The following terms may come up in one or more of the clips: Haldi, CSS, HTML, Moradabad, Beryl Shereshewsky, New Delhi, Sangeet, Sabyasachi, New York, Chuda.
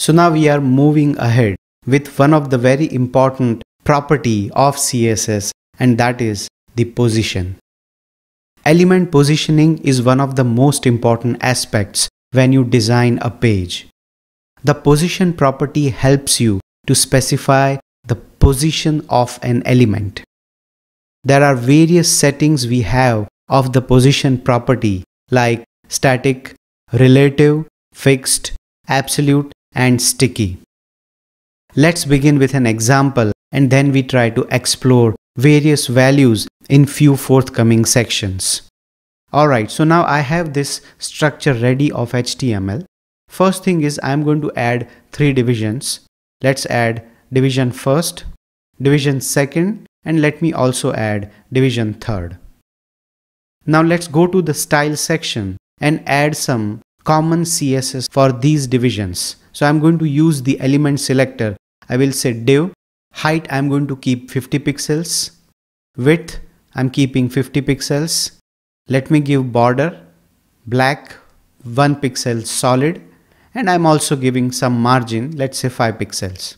So now we are moving ahead with one of the very important property of CSS, and that is the position. Element positioning is one of the most important aspects when you design a page. The position property helps you to specify the position of an element. There are various settings we have of the position property like static, relative, fixed, absolute and sticky. Let's begin with an example and then we try to explore various values in few forthcoming sections. Alright, so now I have this structure ready of HTML. First thing is I'm going to add three divisions. Let's add division first, division second, and let me also add division third. Now let's go to the style section and add some common CSS for these divisions. So I'm going to use the element selector. I will say div, height I'm going to keep 50 pixels, width I'm keeping 50 pixels, let me give border, black, 1 pixel solid, and I'm also giving some margin, let's say 5 pixels.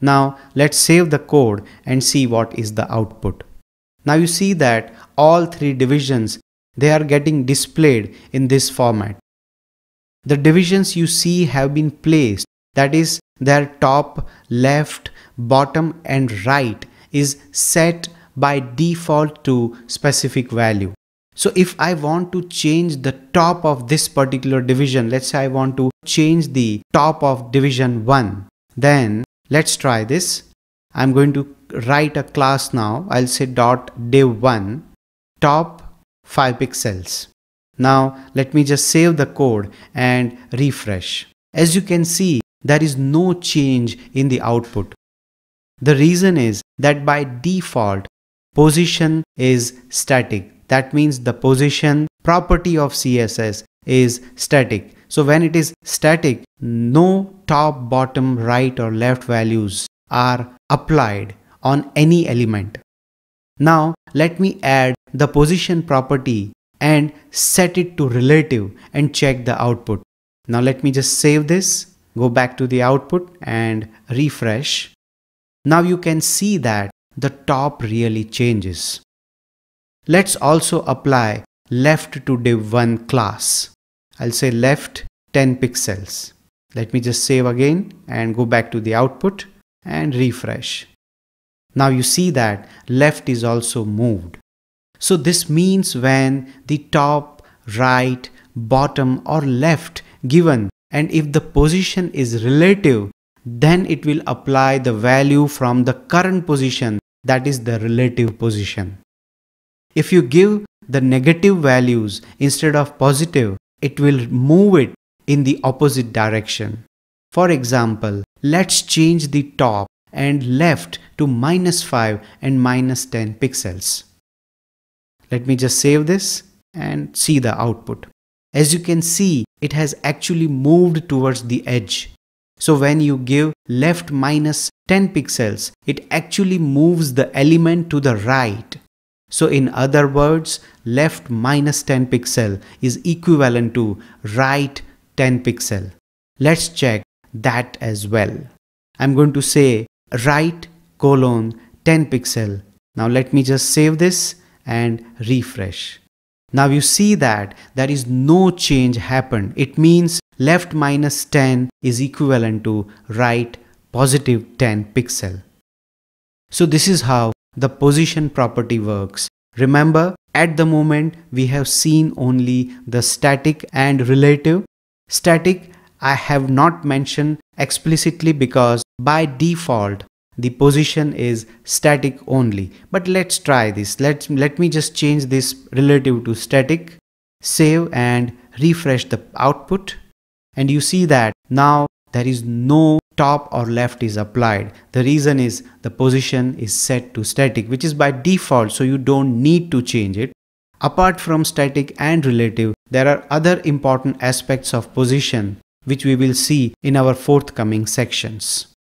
Now let's save the code and see what is the output. Now you see that all three divisions, they are getting displayed in this format. The divisions you see have been placed, that is their top, left, bottom and right is set by default to specific value. So if I want to change the top of this particular division, let's say I want to change the top of division 1, then let's try this. I'm going to write a class now. I'll say .div1 top 5 pixels. Now let me just save the code and refresh. As you can see, there is no change in the output. The reason is that by default, position is static. That means the position property of CSS is static. So when it is static, no top, bottom, right or left values are applied on any element. Now let me add the position property and set it to relative and check the output. Now let me just save this, go back to the output and refresh. Now you can see that the top really changes. Let's also apply left to div1 class. I'll say left 10 pixels. Let me just save again and go back to the output and refresh. Now you see that left is also moved. So this means when the top, right, bottom or left given, and if the position is relative, then it will apply the value from the current position, that is the relative position. If you give the negative values instead of positive, it will move it in the opposite direction. For example, let's change the top and left to -5 and -10 pixels. Let me just save this and see the output. As you can see, it has actually moved towards the edge. So when you give left -10 pixels, it actually moves the element to the right. So in other words, left -10 pixel is equivalent to right 10 pixel. Let's check that as well. I'm going to say right colon 10 pixel. Now let me just save this and refresh. Now you see that there is no change happened. It means left -10 is equivalent to right positive 10 pixel. So this is how the position property works. Remember, at the moment we have seen only the static and relative. Static I have not mentioned explicitly because by default the position is static only. But let's try this. Let me just change this relative to static, save and refresh the output. And you see that now there is no top or left is applied. The reason is the position is set to static, which is by default, so you don't need to change it. Apart from static and relative, there are other important aspects of position which we will see in our forthcoming sections.